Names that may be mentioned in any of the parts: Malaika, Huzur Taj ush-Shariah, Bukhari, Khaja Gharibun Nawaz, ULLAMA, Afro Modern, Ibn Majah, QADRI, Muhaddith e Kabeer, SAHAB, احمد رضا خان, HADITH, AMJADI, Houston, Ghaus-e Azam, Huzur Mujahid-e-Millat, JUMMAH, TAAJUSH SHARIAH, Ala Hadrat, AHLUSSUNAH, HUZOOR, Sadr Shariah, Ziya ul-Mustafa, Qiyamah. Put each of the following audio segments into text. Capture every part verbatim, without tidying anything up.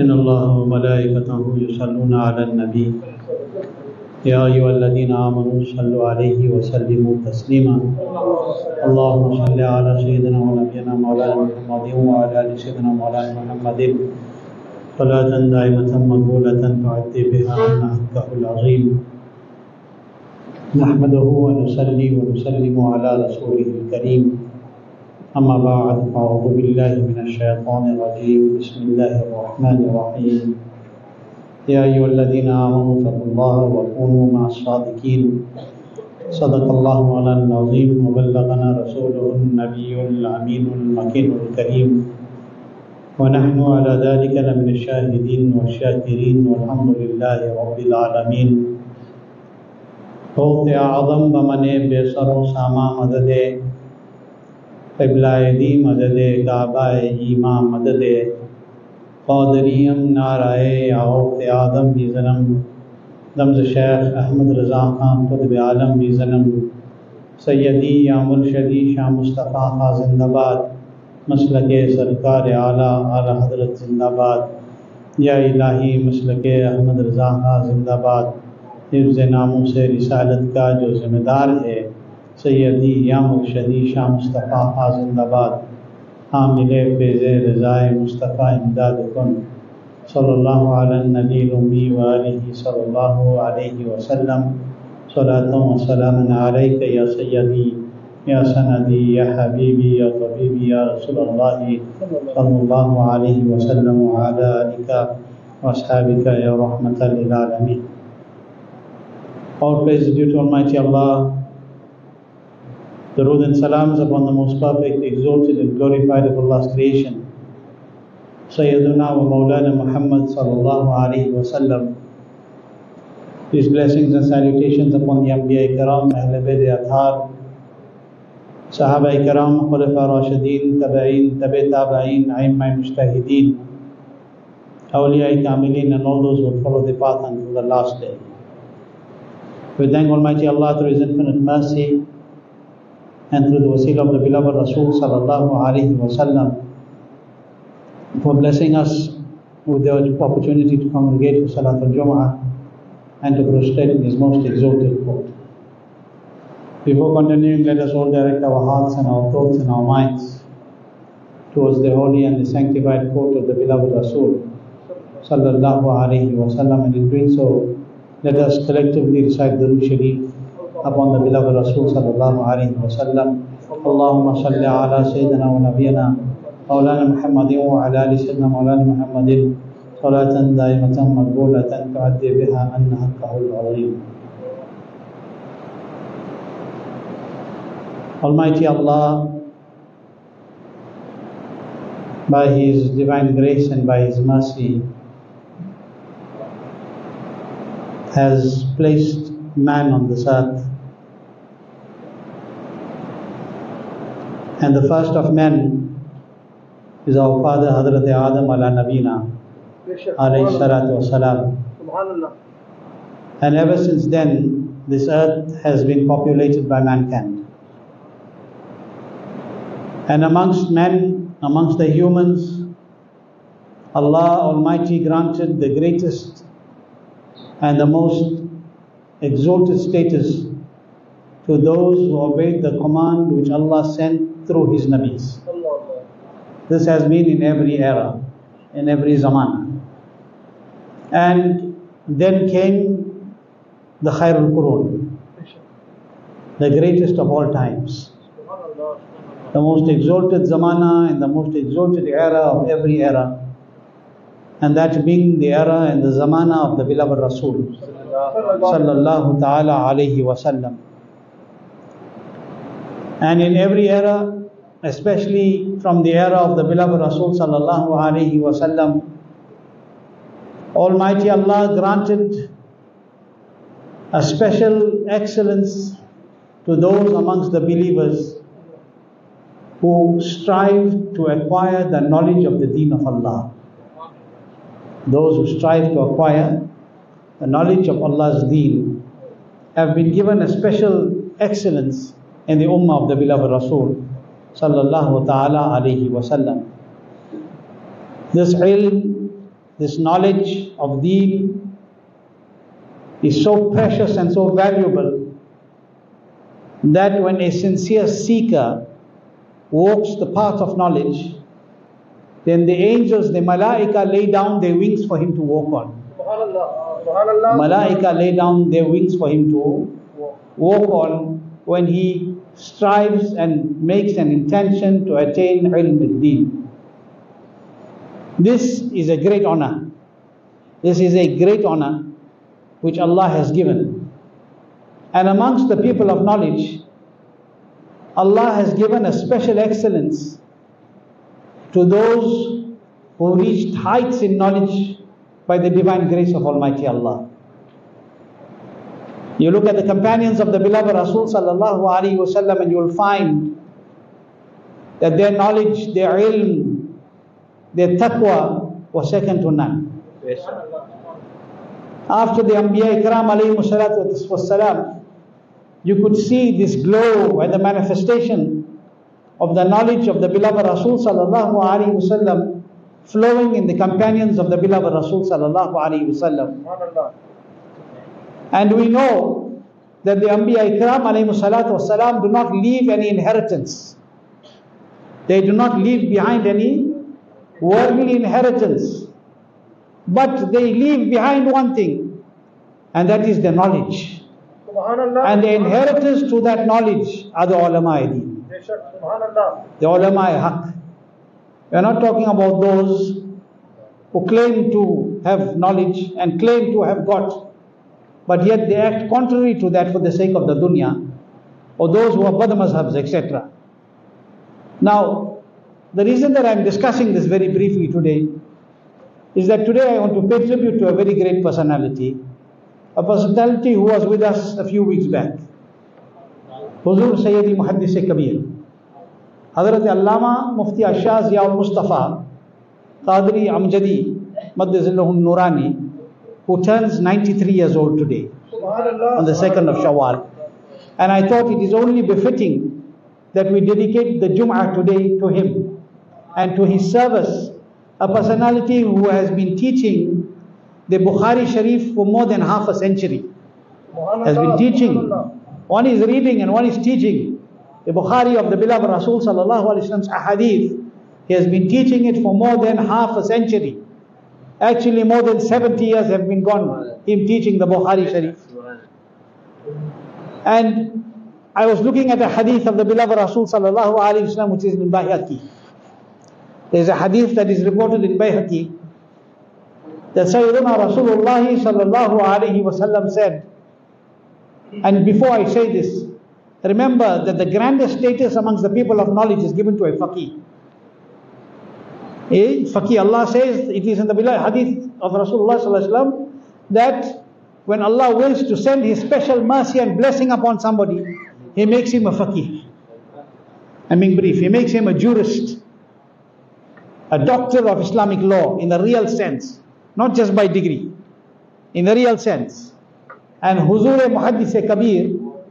إن الله وملائكته يصلون على النبي يا أيها الذين آمنوا صلوا عليه وسلموا تسليما اللهم صل على سيدنا ونبينا مولانا محمد وعلى آل سيدنا مولانا محمد صلاة دائمة مقبولة تعطي بها حقه العظيم نحمده ونصلي ونسلم على رسوله الكريم أما بعد أعوذ بالله من الشيطان الرجيم بسم الله الرحمن الرحيم يا أيها الذين آمنوا اتقوا الله وكونوا مع الصادقين صدق الله العلي العظيم وبلغنا رسوله النبي الأمين المكين الكريم ونحن على ذلك لمن الشاهدين والشاكرين والحمد لله رب العالمين فوق اعظم بمنے بے سر و ساما مدد قبلۂ دی مدد کعبہ ایماں مدد قادریم نعرۂ اوق آدم میزنم دمز شیخ احمد رضا خان قطب عالم میزنم سیدی یا مرشدی شاہ مصطفیٰ خاں زندہ باد مسلک سرکار اعلیٰ اعلیٰ حضرت زندہ باد یا الہی مسلک احمد رضا خاں زندہ باد حفظ ناموں سے رسالت کا جو ذمہ دار ہے سیدی یا مرشدی شاہ مصطفیٰ خاں زندہ باد حامل فیض رضائے مصطفیٰ امداد کن صلی اللہ علیہ نبی الامی وآلہ صلی اللہ علیہ وسلم صلاۃ و سلام علیک یا سیدی یا سندی یا حبیبی یا طبیبی یا رسول اللہ صلی اللہ علیہ وسلم وعلیٰ آلہ واصحابک یا رحمۃ للعالمین. All praise is due to Almighty Allah. Durood and salams upon the most perfect, exalted and glorified of Allah's creation, Sayyiduna wa Mawlana Muhammad sallallahu alayhi wa sallam. These blessings and salutations upon the Anbiya Karam, Ahl Bayt Athar, Sahaba Karam, Khulafa Rashideen, Tabi'in, Tabi Tabi'in, Aimma Mujtahideen, Awliya Kamilin, and all those who follow the path until the last day. We thank Almighty Allah through His infinite mercy and through the wasila of the beloved Rasul sallallahu alaihi wasallam for blessing us with the opportunity to congregate for Salat al-Jum'ah and to prostrate in His most exalted court. Before continuing, let us all direct our hearts and our thoughts and our minds towards the holy and the sanctified court of the beloved Rasul sallallahu alaihi wasallam, and in doing so, let us collectively recite Durood Sharif upon the beloved Rasul sallallahu alayhi wa sallam. Allahumma salli ala Sayyidina wa Nabiyana Mawlana Muhammadin wa ala ali Sayyidina Mawlana Muhammadin salatan daimatan maqbulatan tu'addi biha anna haqqahul azim. Almighty Allah, by His divine grace and by His mercy, has placed man on this earth, and the first of men is our father Hadrat Adam ala Nabina alayhi salatu wa salam, and ever since then this earth has been populated by mankind. And amongst men, amongst the humans, Allah Almighty granted the greatest and the most exalted status to those who obeyed the command which Allah sent through His Nabis. This has been in every era, in every zaman. And then came the Khairul Qurun, the greatest of all times, the most exalted zamana and the most exalted era of every era, and that being the era and the zamana of the beloved Rasul sallallahu ta'ala alayhi wa sallam. And in every era, especially from the era of the beloved Rasul sallallahu alayhi wa sallam, Almighty Allah granted a special excellence to those amongst the believers who strive to acquire the knowledge of the deen of Allah. Those who strive to acquire the knowledge of Allah's deen have been given a special excellence in the ummah of the beloved Rasul sallallahu ta'ala alayhi wa sallam. This ilm, this knowledge of deen is so precious and so valuable that when a sincere seeker walks the path of knowledge, then the angels, the malaika, lay down their wings for him to walk on. Subhanallah. Subhanallah. Malaika lay down their wings for him to walk on when he strives and makes an intention to attain ilm al-deen. This is a great honor. This is a great honor which Allah has given. And amongst the people of knowledge, Allah has given a special excellence to those who reached heights in knowledge by the divine grace of Almighty Allah. You look at the companions of the beloved Rasul sallallahu alaihi wasallam, and you will find that their knowledge, their ilm, their taqwa was second to none. Yes, sir. After the Anbiya Ikram alayhi salatu wassalam, you could see this glow and the manifestation of the knowledge of the beloved Rasul sallallahu alaihi wasallam flowing in the companions of the beloved Rasul sallallahu alaihi wasallam. And we know that the Anbiya Ikram alayhi salatu wassalam do not leave any inheritance. They do not leave behind any worldly inheritance. But they leave behind one thing, and that is the knowledge. And the inheritors to that knowledge are the ulama-i-deen, the ulama-i-haq. We are not talking about those who claim to have knowledge and claim to have got, but yet they act contrary to that for the sake of the dunya, or those who are bad mazhabs, et cetera. Now, the reason that I am discussing this very briefly today is that today I want to pay tribute to a very great personality, a personality who was with us a few weeks back, Huzur Sayyidi Muhaddith e Kabeer, Hadrat Allama Mufti Azam Ziya ul-Mustafa, Qadri Amjadi, Maddazillahun Nurani, who turns ninety-three years old today on the second of Shawwal. And I thought it is only befitting that we dedicate the Jum'ah today to him and to his service, a personality who has been teaching the Bukhari Sharif for more than half a century, has been teaching. One is reading and one is teaching the Bukhari of the beloved Rasul sallallahu alaihi wasallam's ahadith. He has been teaching it for more than half a century. Actually, more than seventy years have been gone, him teaching the Bukhari Sharif. And I was looking at a hadith of the beloved Rasul sallallahu alaihi wasallam, which is in Bayhaqi. There is a hadith that is reported in Bayhaqi that Sayyiduna Rasulullah sallallahu alaihi wasallam said, and before I say this, remember that the grandest status amongst the people of knowledge is given to a faqih. Eh, Faqih, Allah says, it is in the hadith of Rasulullah that when Allah wills to send His special mercy and blessing upon somebody, He makes him a faqih. I'm being brief. He makes him a jurist, a doctor of Islamic law in the real sense, not just by degree, in the real sense. And Huzur Muhaddith e Kabeer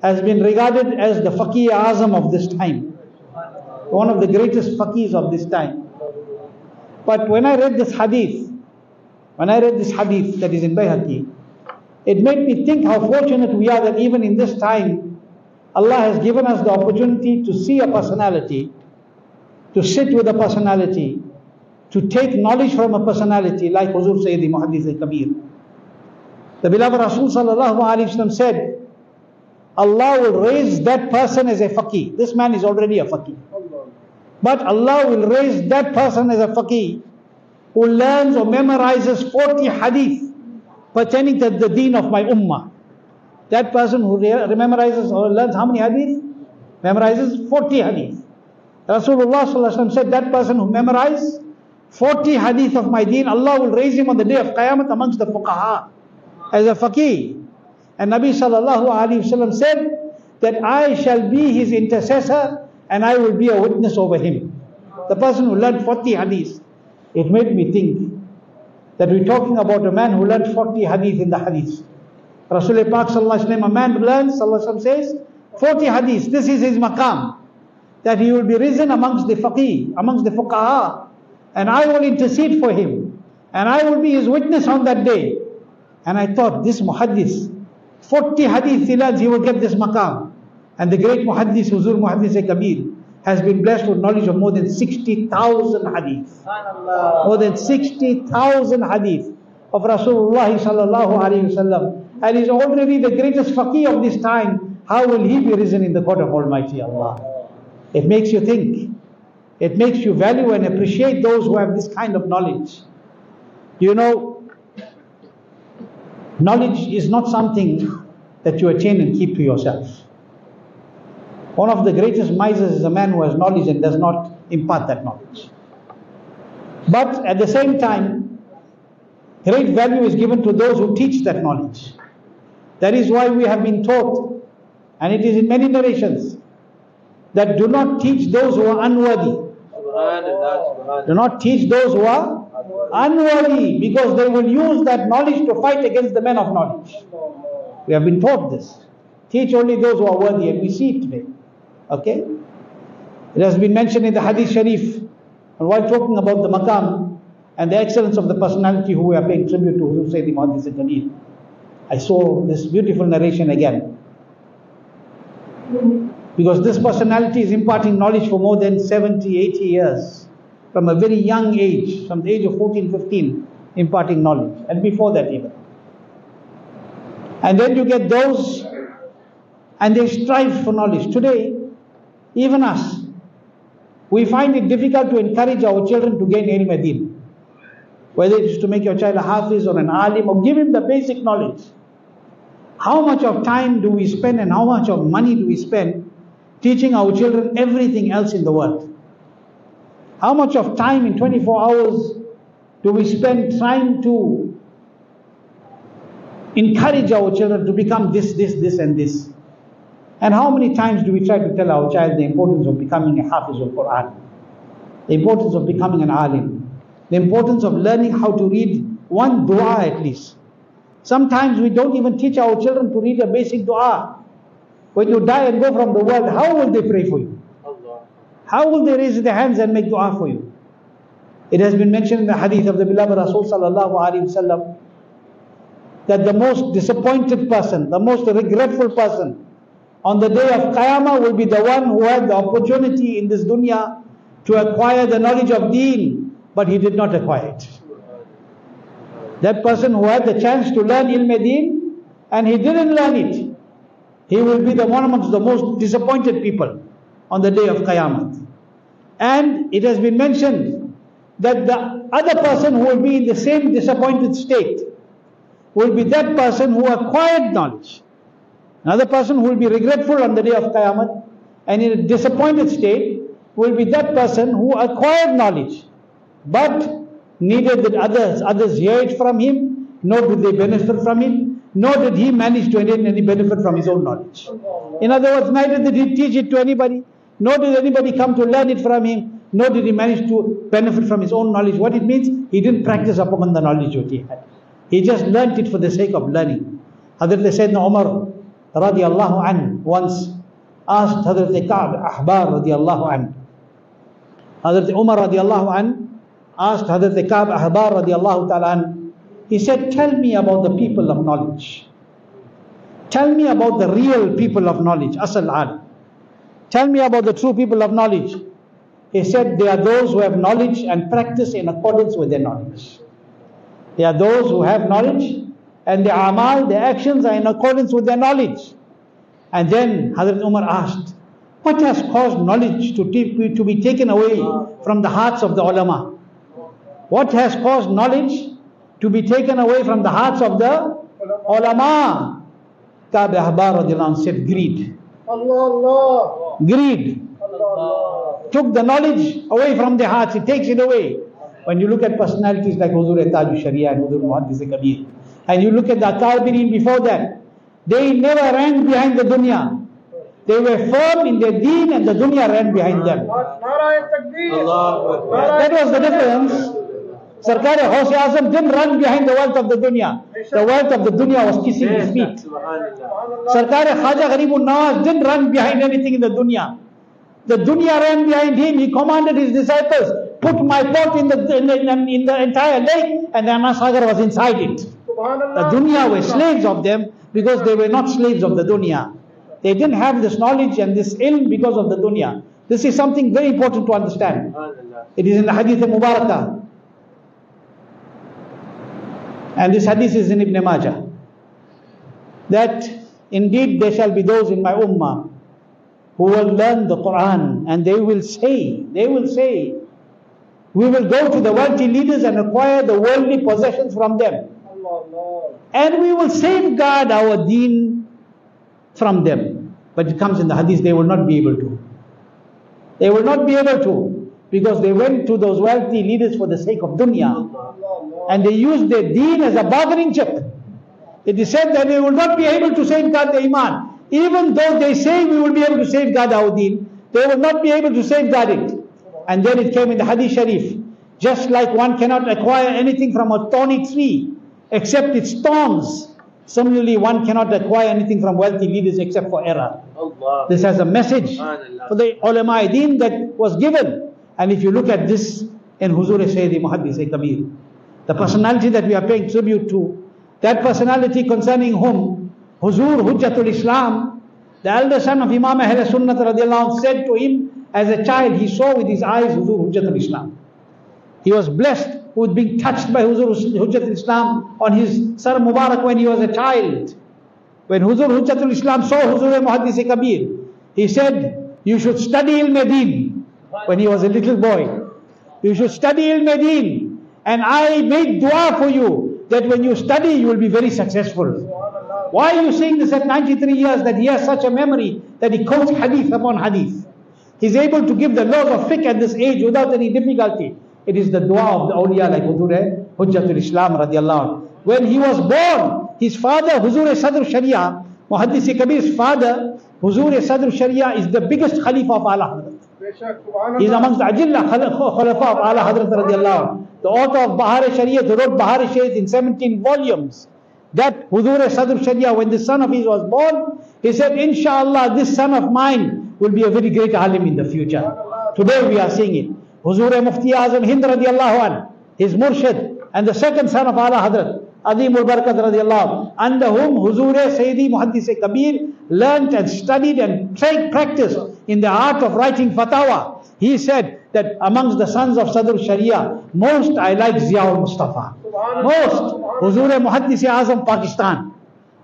has been regarded as the Faqih Azam of this time, one of the greatest faqihs of this time. But when I read this hadith, when I read this hadith that is in Bayhaqi, it made me think how fortunate we are that even in this time, Allah has given us the opportunity to see a personality, to sit with a personality, to take knowledge from a personality like Huzur Sayyidi Muhaddith e Kabeer. The beloved Rasul sallallahu alaihi wasallam said, Allah will raise that person as a faqih. This man is already a faqih. But Allah will raise that person as a faqih who learns or memorizes forty hadith pertaining to the deen of my ummah. That person who memorizes or learns how many hadith? Memorizes forty hadith. Rasulullah sallallahu alaihi wasallam said that person who memorized forty hadith of my deen, Allah will raise him on the day of Qiyamah amongst the fuqaha as a faqih. And Nabi sallallahu alaihi wasallam said that I shall be his intercessor and I will be a witness over him. The person who learned forty hadith. It made me think that we're talking about a man who learned forty hadith in the hadith. Rasulullah Pak sallallahu alaihi wasallam, a man learns, sallallahu alaihi wasallam says, forty hadith, this is his maqam. That he will be risen amongst the faqih, amongst the fuqaha, and I will intercede for him. and I would be his witness on that day. And I thought, this muhaddis, forty hadith tilaj, he will get this maqam. And the great muhaddis, Huzur Muhaddith e Kabeer, has been blessed with knowledge of more than sixty thousand hadith. More than sixty thousand hadith of Rasulullah sallallahu alayhi wa sallam. And he's already the greatest faqih of this time. How will he be risen in the court of Almighty Allah? It makes you think. It makes you value and appreciate those who have this kind of knowledge. You know, knowledge is not something that you attain and keep to yourself. One of the greatest misers is a man who has knowledge and does not impart that knowledge. But at the same time, great value is given to those who teach that knowledge. That is why we have been taught, and it is in many narrations, that do not teach those who are unworthy. Do not teach those who are unworthy, because they will use that knowledge to fight against the men of knowledge. We have been taught this. Teach only those who are worthy, and we see it today. Okay? It has been mentioned in the Hadith Sharif, and while talking about the maqam and the excellence of the personality who we are paying tribute to, Huzur Sayyidi Muhaddith e Kabeer, I saw this beautiful narration again. Because this personality is imparting knowledge for more than seventy, eighty years, from a very young age, from the age of fourteen, fifteen, imparting knowledge, and before that even. And then you get those, and they strive for knowledge. Today, even us, we find it difficult to encourage our children to gain ilm adin. Whether it is to make your child a hafiz or an alim, or give him the basic knowledge. How much of time do we spend and how much of money do we spend teaching our children everything else in the world? How much of time in twenty-four hours do we spend trying to encourage our children to become this, this, this and this? And how many times do we try to tell our child the importance of becoming a hafiz of Quran, the importance of becoming an alim, the importance of learning how to read one dua at least? Sometimes we don't even teach our children to read a basic dua. When you die and go from the world, how will they pray for you? How will they raise their hands and make dua for you? It has been mentioned in the hadith of the beloved Rasul sallallahu alayhi wa sallam that the most disappointed person, the most regretful person, on the day of Qiyamah will be the one who had the opportunity in this dunya to acquire the knowledge of deen, but he did not acquire it. That person who had the chance to learn ilm deen and he didn't learn it, he will be the one amongst the most disappointed people on the day of Qiyamah. And it has been mentioned that the other person who will be in the same disappointed state will be that person who acquired knowledge. Another person who will be regretful on the day of Qiyamah and in a disappointed state will be that person who acquired knowledge. But neither did others, others hear it from him, nor did they benefit from him, nor did he manage to attain any benefit from his own knowledge. In other words, neither did he teach it to anybody, nor did anybody come to learn it from him, nor did he manage to benefit from his own knowledge. What it means, he didn't practice upon the knowledge that he had. He just learnt it for the sake of learning. Hadrat Sayyidina Umar radiallahu anhu once asked Hadrat Ka'ab Ahbar radiallahu anhu. Hadrat Umar radiallahu anhu asked Hadrat Ka'ab Ahbar radiallahu ta'ala anhu, he said, tell me about the people of knowledge. Tell me about the real people of knowledge, Asal Al. Tell me about the true people of knowledge. He said, they are those who have knowledge and practice in accordance with their knowledge. They are those who have knowledge and their amal, their actions are in accordance with their knowledge. And then Hazrat Umar asked, what has caused knowledge to, to be taken away from the hearts of the ulama? What has caused knowledge to be taken away from the hearts of the ulama? Ka'ab Ahbar radiallahu anhu said, greed. Allah, Allah. Greed Allah. Took the knowledge away from their hearts, it takes it away. When you look at personalities like Huzur Taj ush-Shariah and Huzur Muhaddith e Kabeer, and you look at the Akabirin before that, they never ran behind the dunya. They were firm in their deen and the dunya ran behind them. That was the difference. Sarkar Ghaus-e Azam didn't run behind the wealth of the dunya. The wealth of the dunya was kissing his feet. Sarkar Khaja Gharibun Nawaz didn't run behind anything in the dunya. The dunya ran behind him. He commanded his disciples, put my pot in the, in the, in the entire lake, and the Amasagir was inside it. The dunya were slaves of them because they were not slaves of the dunya. They didn't have this knowledge and this ilm because of the dunya. This is something very important to understand. It is in the Hadith Mubarakah. And this Hadith is in Ibn Majah. That indeed there shall be those in my ummah who will learn the Quran, and they will say, they will say, we will go to the worldly leaders and acquire the worldly possessions from them. And we will safeguard our deen from them. But it comes in the Hadith, they will not be able to. They will not be able to, because they went to those wealthy leaders for the sake of dunya. And they used their deen as a bargaining chip. It is said that they will not be able to safeguard the iman. Even though they say we will be able to safeguard our deen, they will not be able to safeguard it. And then it came in the Hadith Sharif, just like one cannot acquire anything from a thorny tree except its thorns, similarly one cannot acquire anything from wealthy leaders except for error. Allah. This has a message for the ulama deen that was given. And if you look at this in Huzur Sayyidi Muhaddith e Kabeer, the personality that we are paying tribute to, that personality concerning whom Huzur Hujjat ul-Islam, the elder son of Imam Ahl-Sunnat radiallahu anh, said to him, as a child he saw with his eyes Huzur Hujjat ul-Islam. He was blessed with being touched by Huzur Hujjat ul-Islam on his Sar Mubarak when he was a child. When Huzur Hujjat ul-Islam saw Huzur Muhaddith e Kabeer, he said, you should study ilm-e-deen. When he was a little boy, you should study ilm-e-deen. And I made dua for you that when you study, you will be very successful. Why are you saying this at ninety-three years, that he has such a memory that he quotes hadith upon hadith? He's able to give the laws of fiqh at this age without any difficulty. It is the dua of the awliya like Huzur Hujjatul Islam radiallahu anh. When he was born, his father, Huzur Sadr Shariah, Muhaddith e Kabeer's father, Huzur Sadr Shariah, is the biggest Khalifa of Ala Hadrat. He is amongst the Ajillah Khalifa of Ala Hadrat radiallahu anh. The author of Bahari Sharia, who wrote Bahari Sharia in seventeen volumes. That Huzur Sadr Shariah, when the son of his was born, he said, Inshallah, this son of mine will be a very great alim in the future. Today we are seeing it. Huzur Mufti Azam Hind radiallahu anh, his murshid, and the second son of Ala Hadrat, Adimul Barkat radiallahu anh, under whom Huzur Sayyidi Muhaddith e Kabeer learnt and studied and tried practice in the art of writing fatawa. He said that amongst the sons of Sadr Sharia, most I like Ziya ul-Mustafa. Most. Huzur Muhaddith e Azam Pakistan,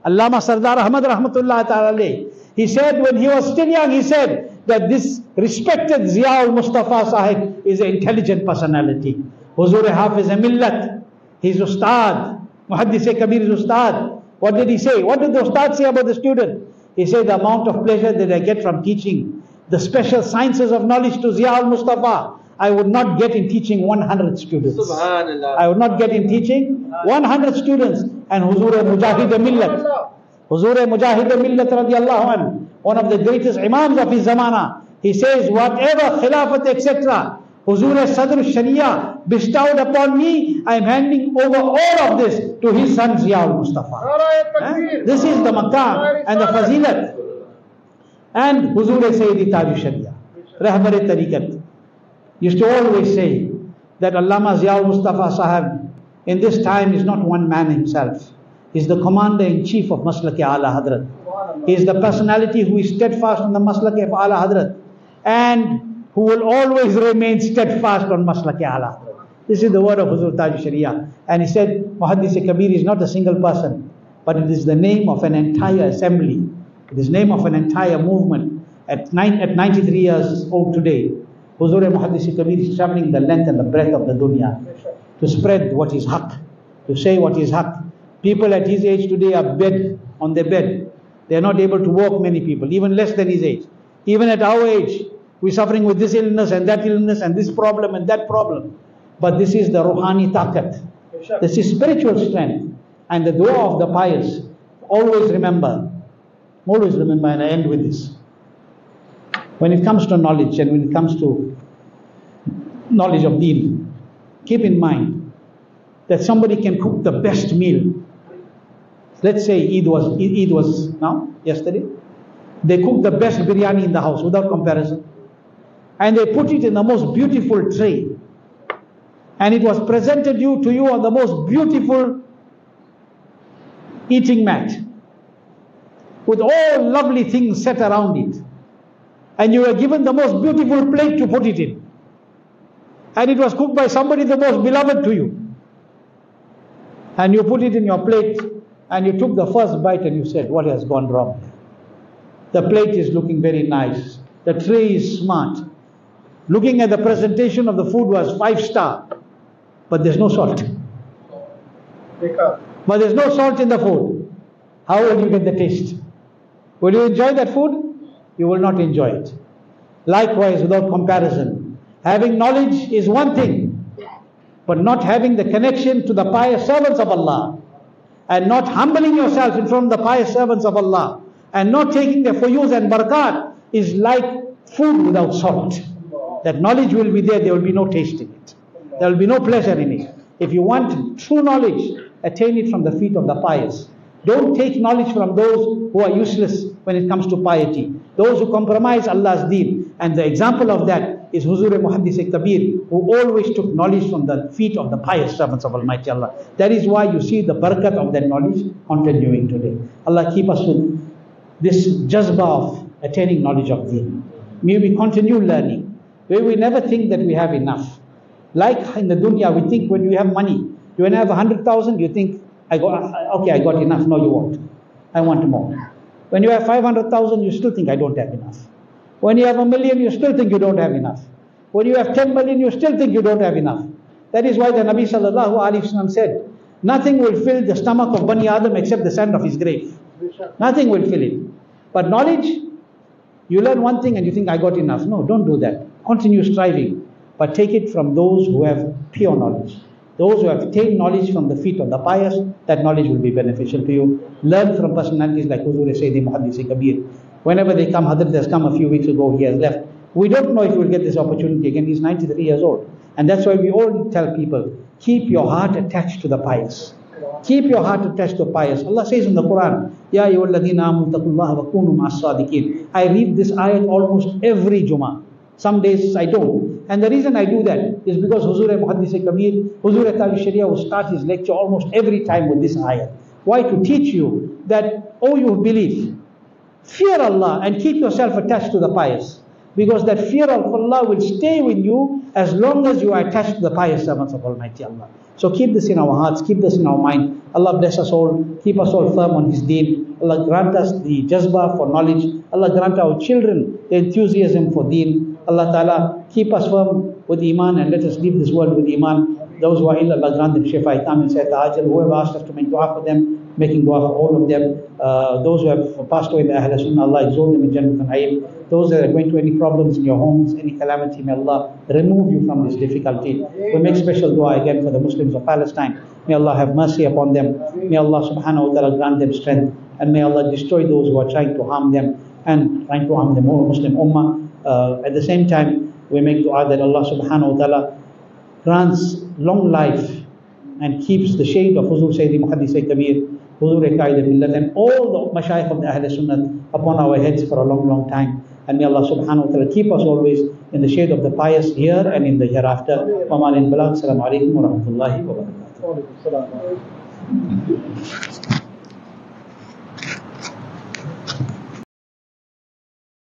Allama Sardar Ahmad rahmatullah ta'ala, he said when he was still young, he said that this respected Ziya ul-Mustafa Sahib is an intelligent personality. Huzur Hafiz-e-Millat, his ustad, Muhaddith e Kabeer's ustad. What did he say? What did the ustad say about the student? He said, the amount of pleasure that I get from teaching the special sciences of knowledge to Ziya ul-Mustafa, I would not get in teaching one hundred students. Subhanallah. I would not get in teaching one hundred students. And Huzur Mujahid-e-Millat, Huzur Mujahid-e-Millat radiallahu anhu, one of the greatest imams of his zamana, he says, whatever khilafat et cetera Huzur Sadr Sharia bestowed upon me, I am handing over all of this to his son Ziya ul-Mustafa. This is the maqam and the fazilat. And Huzur Sayyidi Taj ush-Shariah, Rahbar-e-Tariqat, used to always say that Allama Ziya ul-Mustafa Sahib in this time is not one man himself. He is the commander-in-chief of Maslak-e Ala Hadrat. He is the personality who is steadfast on the Maslak of Ala Hadrat and who will always remain steadfast on Maslak Ala Hadrat. This is the word of Huzur Taj Shariah. And he said, Muhaddith e Kabeer is not a single person, but it is the name of an entire assembly. It is the name of an entire movement. At, nine, at ninety-three years old today, Huzur Muhaddith e Kabeer is traveling the length and the breadth of the dunya to spread what is haqq, to say what is haqq. People at his age today are bed on their bed. They are not able to walk, many people, even less than his age. Even at our age, we are suffering with this illness and that illness and this problem and that problem. But this is the Ruhani Taqat. This is spiritual strength. And the dua of the pious. Always remember, always remember, and I end with this. When it comes to knowledge and when it comes to knowledge of deen, keep in mind that somebody can cook the best meal. Let's say Eid was, Eid was now, yesterday. They cooked the best biryani in the house without comparison. And they put it in the most beautiful tray. and it was presented you to you on the most beautiful eating mat with all lovely things set around it, and you were given the most beautiful plate to put it in, and it was cooked by somebody the most beloved to you, and you put it in your plate and you took the first bite and you said, what has gone wrong? The plate is looking very nice, the tray is smart, looking at the presentation of the food was five star, but there's no salt. But there's no salt in the food. How will you get the taste? Will you enjoy that food? You will not enjoy it. Likewise, without comparison, having knowledge is one thing, but not having the connection to the pious servants of Allah, and not humbling yourself in front of the pious servants of Allah, and not taking their fuyuz and barakat is like food without salt. That knowledge will be there, there will be no taste in it. There will be no pleasure in it. If you want true knowledge, attain it from the feet of the pious. Don't take knowledge from those who are useless when it comes to piety, those who compromise Allah's deen. And the example of that is Huzur Muhaddith e Kabeer, who always took knowledge from the feet of the pious servants of Almighty Allah. That is why you see the barakat of that knowledge continuing today. Allah keep us with this jazba of attaining knowledge of deen. May we continue learning, where we never think that we have enough. Like in the dunya, we think when you have money, you when I have one hundred thousand, you think, I got, okay, I got enough. No, you won't. I want more. When you have five hundred thousand, you still think I don't have enough. When you have a million, you still think you don't have enough. When you have ten million, you still think you don't have enough. That is why the Nabi Sallallahu Alaihi Wasallam said, nothing will fill the stomach of Bani Adam except the sand of his grave. Nothing will fill it. But knowledge, you learn one thing and you think I got enough. No, don't do that. Continue striving, but take it from those who have pure knowledge. Those who have attained knowledge from the feet of the pious, that knowledge will be beneficial to you. Learn from personalities like Huzur Sayyidi Muhaddith e Kabeer. Whenever they come, Hadrat has come a few weeks ago, he has left. We don't know if we'll get this opportunity again. He's ninety-three years old. And that's why we all tell people, keep your heart attached to the pious. Keep your heart attached to pious. Allah says in the Quran, Ya ayyuhalladheena amanu taqullaha wa kunu ma'as sadiqeen. I read this ayat almost every Jummah. Some days I don't. And the reason I do that is because Huzur Muhaddith e Kabeer, Huzur Taj ush-Shariah will start his lecture almost every time with this ayah. Why? To teach you that, oh, you believe, fear Allah and keep yourself attached to the pious. Because that fear of Allah will stay with you as long as you are attached to the pious servants of Almighty Allah. So keep this in our hearts, keep this in our mind. Allah bless us all, keep us all firm on His deen. Allah grant us the jazbah for knowledge. Allah grant our children the enthusiasm for deen. Allah Ta'ala keep us firm with Iman and let us leave this world with Iman. Those who are ill, Allah grant them shifa, itam, insight, ajal. Whoever asked us to make dua for them, making dua for all of them. Uh, those who have passed away in the Ahlussunah, Allah exalt them in Jannah and Ayyim. Those that are going through any problems in your homes, any calamity, may Allah remove you from this difficulty. We make special dua again for the Muslims of Palestine. May Allah have mercy upon them. May Allah subhanahu wa ta'ala grant them strength. And may Allah destroy those who are trying to harm them and trying to harm the whole Muslim ummah. Uh, at the same time, we make dua that Allah subhanahu wa ta'ala grants long life and keeps the shade of Huzur Sayyidi Muhaddith e Kabeer, Huzur Mujahid-e-Millat, and all the Mashaykh of the Ahl Sunnah upon our heads for a long, long time. And may Allah subhanahu wa ta'ala keep us always in the shade of the pious here and in the hereafter. Wa ma'al in balagh. Assalamu alaikum wa rahmatullahi wa barakatuh.